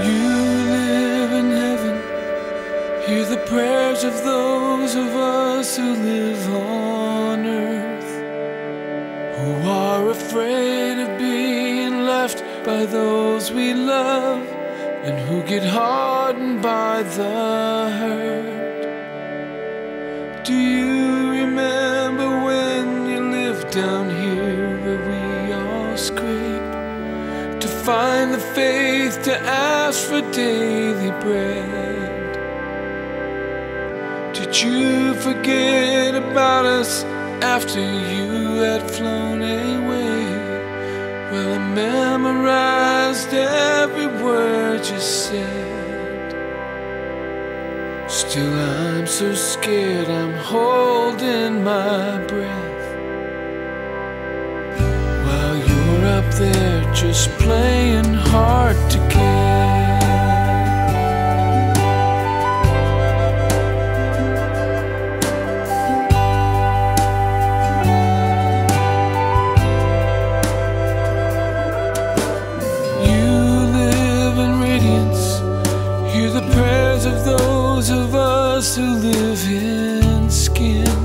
You live in heaven. Hear the prayers of those of us who live on earth, who are afraid of being left by those we love, and who get hardened by the hurt. Do you remember when you lived down here where we all scrape to find the faith to ask for daily bread? Did you forget about us after you had flown away? Well, I memorized every word you said. Still I'm so scared, I'm holding my breath while you're up there just playing hard to get. Who live in skin,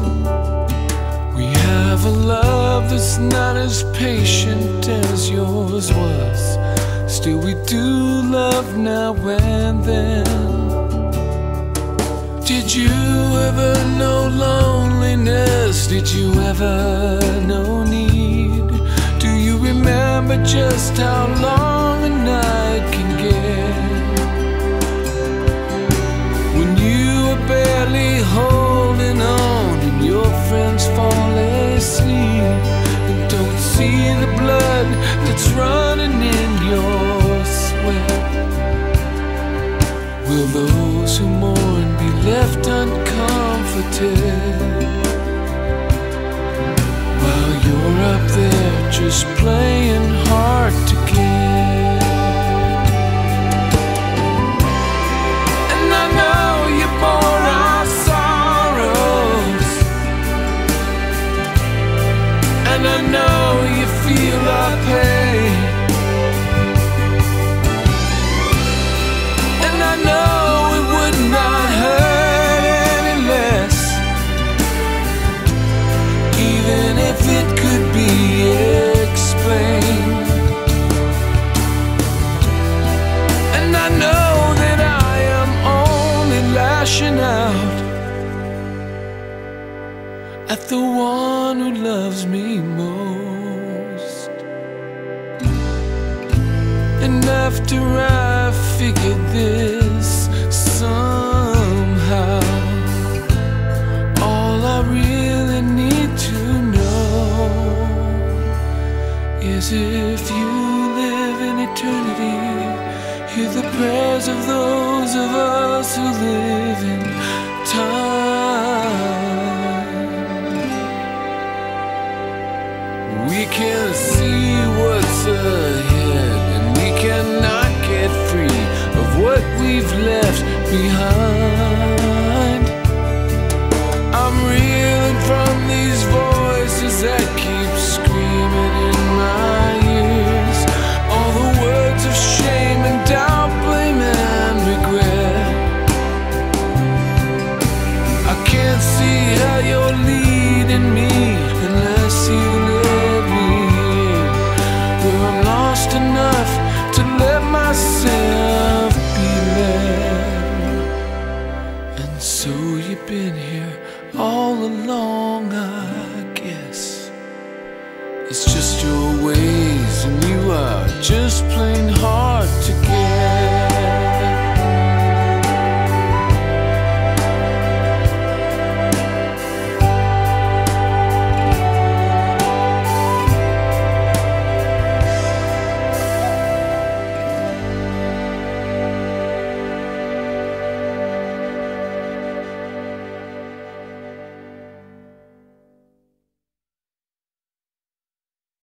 we have a love that's not as patient as yours was. Still we do love now and then. Did you ever know loneliness? Did you ever know need? Do you remember just how long a night can get? Barely holding on and your friends fall asleep and don't see the blood that's running in your sweat. Will those who mourn be left uncomforted while you're up there just playing hard to get? At the one who loves me most. And after I figured this somehow, all I really need to know is if you live in eternity, hear the prayers of those of us who live in time. We can't see what's ahead, and we cannot get free of what we've left behind. I'm reeling from these voices that keep screaming in my ears, all the words of shame and doubt, blame and regret. I can't see how you're leading me unless you enough to let myself be led. And so you've been here all along, I guess. It's just your ways, and you are just playing.